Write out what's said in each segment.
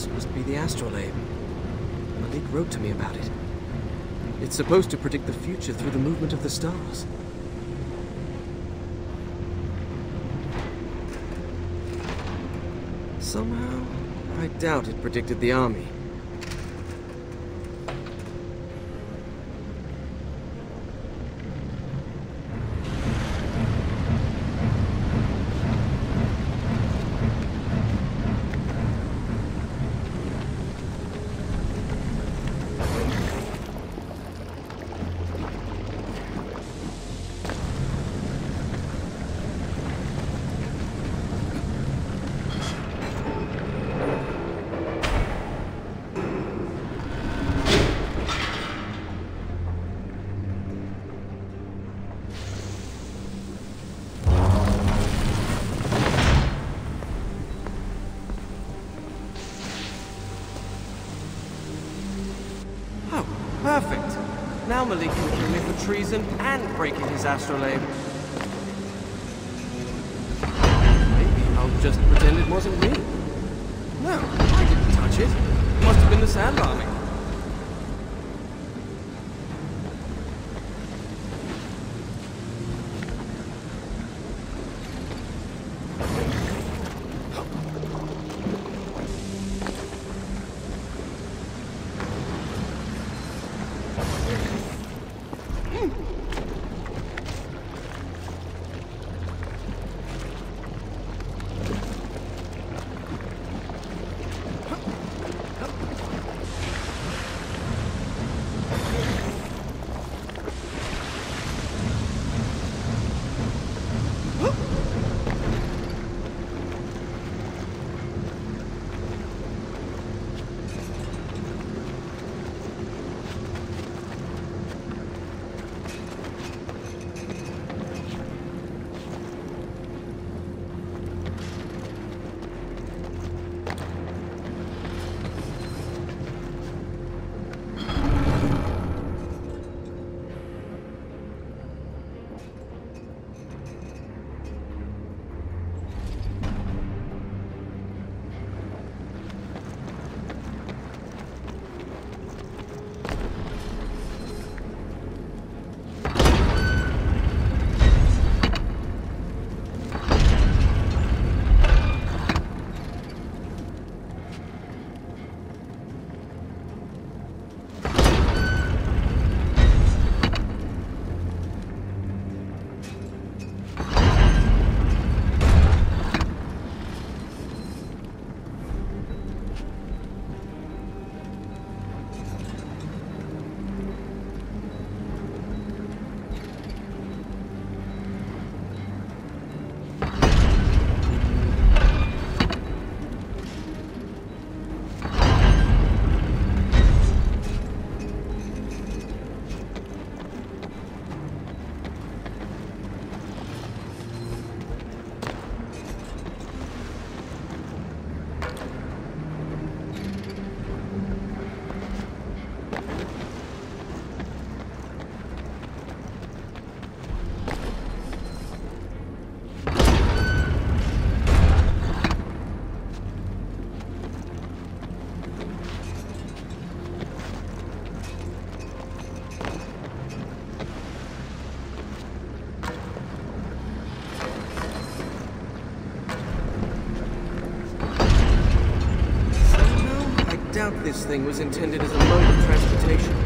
This must be the astrolabe. Malik wrote to me about it. It's supposed to predict the future through the movement of the stars. Somehow, I doubt it predicted the army. Perfect. Now Malik can kill me for treason and breaking his astrolabe. Maybe I'll just pretend it wasn't me. No, I didn't touch it. It must have been the Sand Army. This thing was intended as a mode of transportation.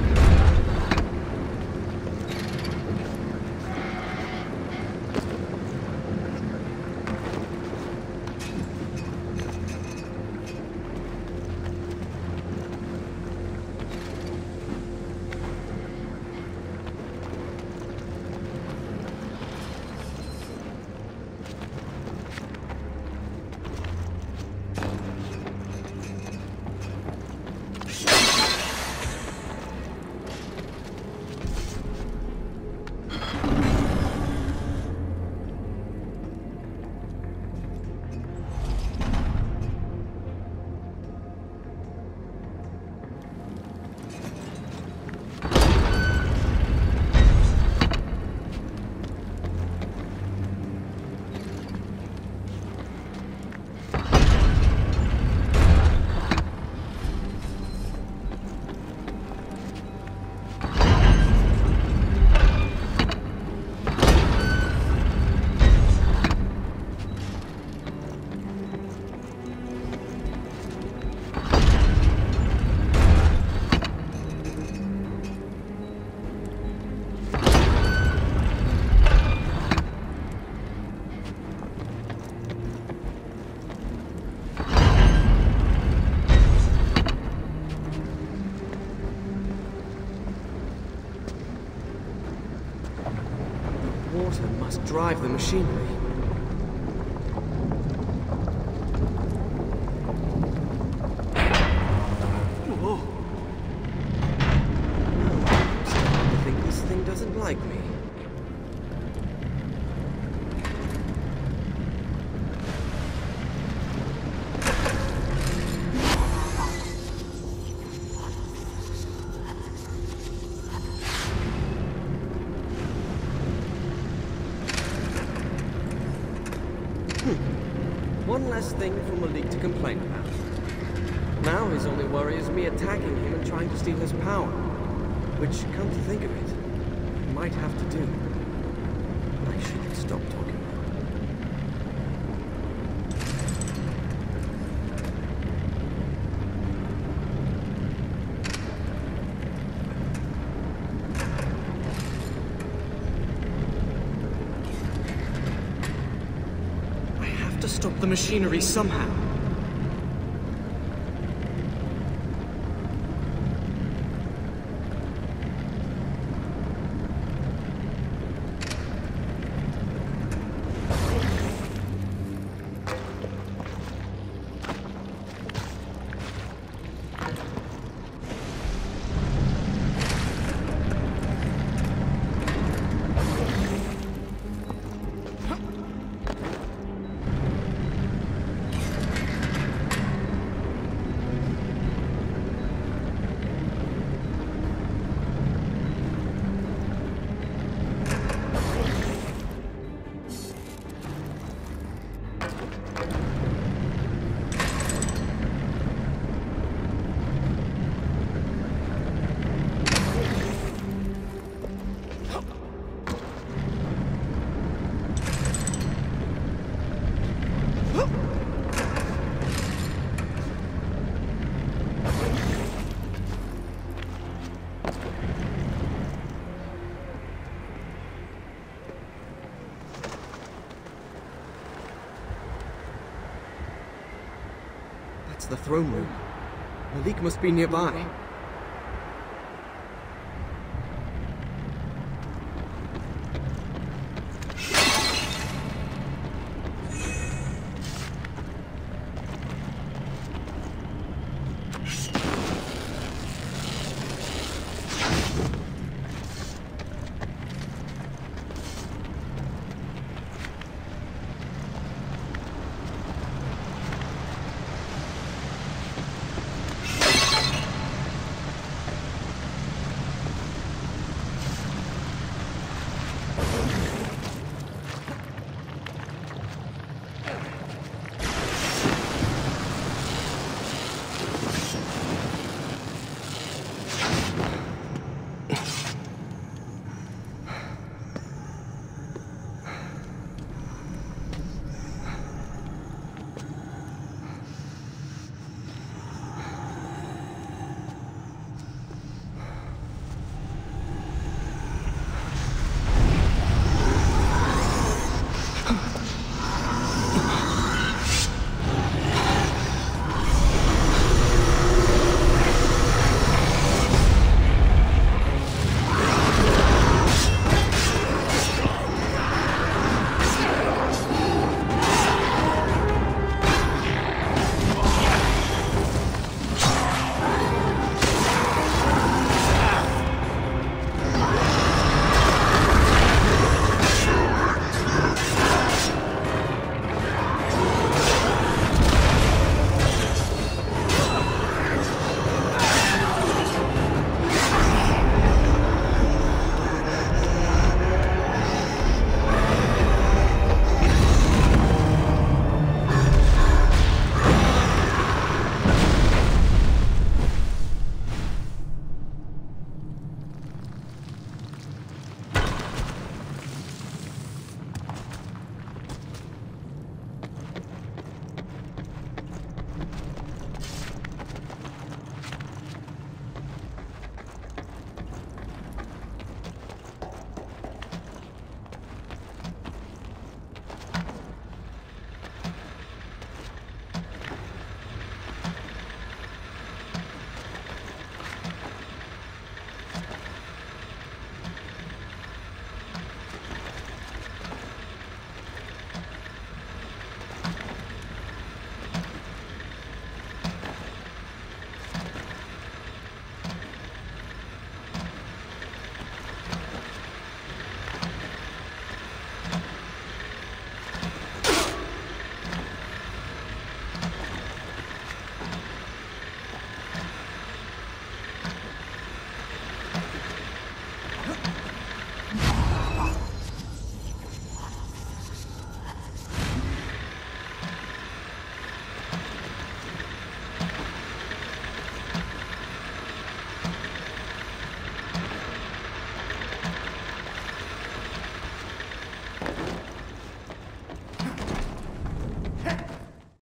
drive the machinery. One less thing for Malik to complain about. Now his only worry is me attacking him and trying to steal his power. Which, come to think of it, might have to do. I should stop talking. To stop the machinery somehow. The throne room. Malik must be nearby.